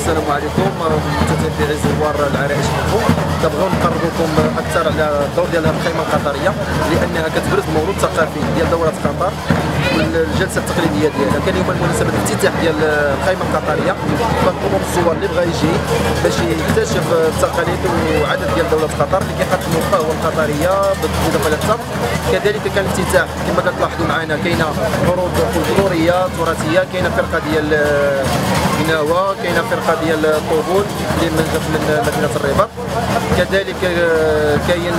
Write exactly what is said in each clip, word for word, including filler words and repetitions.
السلام عليكم متابعي زوار العرائش من فوق. كنبغيو نقرب لكم اكثر على الدور ديال هذه الخيمه القطريه لانها كتبرز المولود الثقافي ديال دوله قطر والجلسه التقليديه ديالها. كان يوم المناسبه الافتتاح ديال الخيمه القطريه، كنطلبوا من الزوار اللي بغا يجي باش يكتشف التقاليد والعادات ديال دوله قطر اللي كيحكموا القهوه القطريه بالاضافه للتمر. كذلك كان الافتتاح كما كتلاحظوا معنا، كاينه عروض فولكلوريه تراثيه، كاينه فرقه ديال ناوه، كاينه فرقه ديال الطبول اللي من جات من مدينه الرباط. كذلك كاين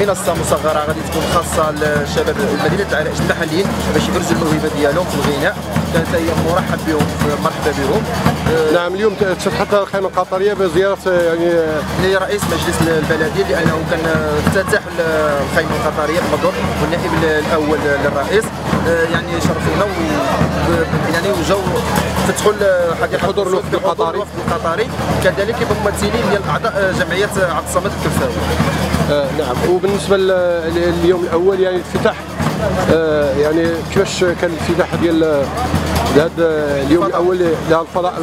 منصه مصغره غادي تكون خاصه للشباب مدينه العرائش المحليين باش يبرزوا الموهبه ديالهم في الغناء، حتى هي مرحب بهم مرحبا بهم. نعم، اليوم تتحقق الخيمه القطريه بزياره يعني لرئيس مجلس البلديه لانه كان افتتاح الخيمه القطريه بالحضور والنائب الاول للرئيس، يعني شرفونا يعني وجاو فتحوا حقيقه حضور الوفد القطري القطري كذلك ممثلين ديال اعضاء جمعيه عبد الصمد الكفاوي. آه نعم، وبالنسبه لليوم الاول يعني الافتتاح، آه يعني كيفاش كان الافتتاح ديال هذا اليوم الاول للفضاء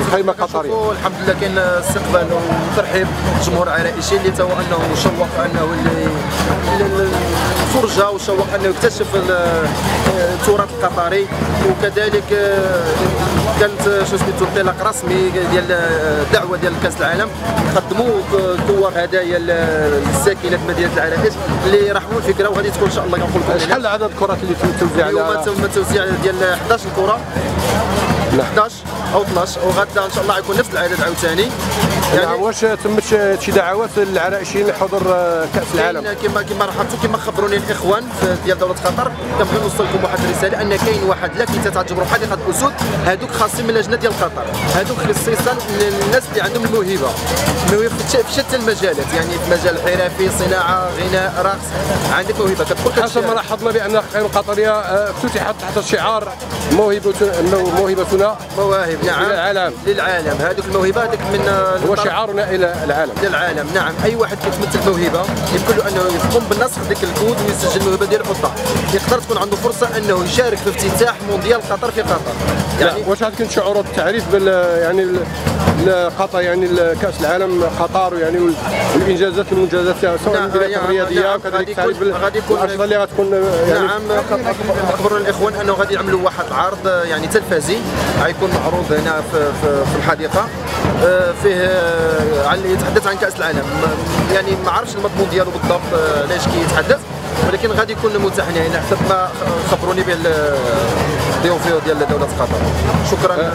الخيمه القطريه؟ الحمد لله كاين استقبال وترحيب الجمهور العرائشي اللي تو انه شوق انه الفرجه وشوق انه يكتشف التراث القطري. وكذلك كانت شو سميتو انطلاق رسمي ديال الدعوه ديال كاس العالم، قدموا كور هدايا للساكنه مدينه العرائش اللي رحبوا الفكره وغادي تكون ان شاء الله. كنقول لكم شحال عدد الكرات اللي تم التوزيع؟ اليوم تم التوزيع ديال احداش كره، احداش او اثناش، وغدا ان شاء الله يكون نفس العدد عاوتاني. يعني واش تمت شي دعوات للعرائشيين لحضور كاس العالم؟ كما كما رحبتوا كما خبروني الاخوان ديال دوله قطر، كنبغي نوصل لكم واحد الرساله ان كاين واحد لاكيتات عتجبروا حديقه الاسود، هذوك خاصين من اللجنه ديال قطر، هذوك خصيصا الناس اللي عندهم الموهبه الموهبه في شتى المجالات، يعني في مجال حرفي، صناعه، غناء، رقص، عندك موهبه كتقول. حسب ما لاحظنا بان الخيمه القطريه افتتحت تحت الشعار موهبتنا مواهب نعم للعالم للعالم. هذوك الموهبه هذيك من هو شعارنا الى العالم للعالم. نعم، اي واحد كيتمثل موهبه يمكن له انه يقوم بنسخ ديك الكود ويسجل الموهبه ديالو في البطاقه، يقدر تكون عنده فرصه انه يشارك في افتتاح مونديال قطر في قطر. يعني واش عندك شعور بالتعريف بال يعني قطر يعني كاس العالم قطر يعني والانجازات المنجزات سواء بالرياضيه الرياضيه وكذلك التعريف غادي يكون اللي غتكون. نعم، خبروا الاخوان انه غادي يعملوا واحد العرض يعني تلفزي غيكون معروض هنا في في الحديقه فيه اللي يتحدث عن كاس العالم، يعني ما عرفش المضمون ديالو بالضبط علاش كيتحدث، ولكن غادي يكون متاح هنا حسب ما خبروني به الضيوف ديال دوله قطر. شكرا.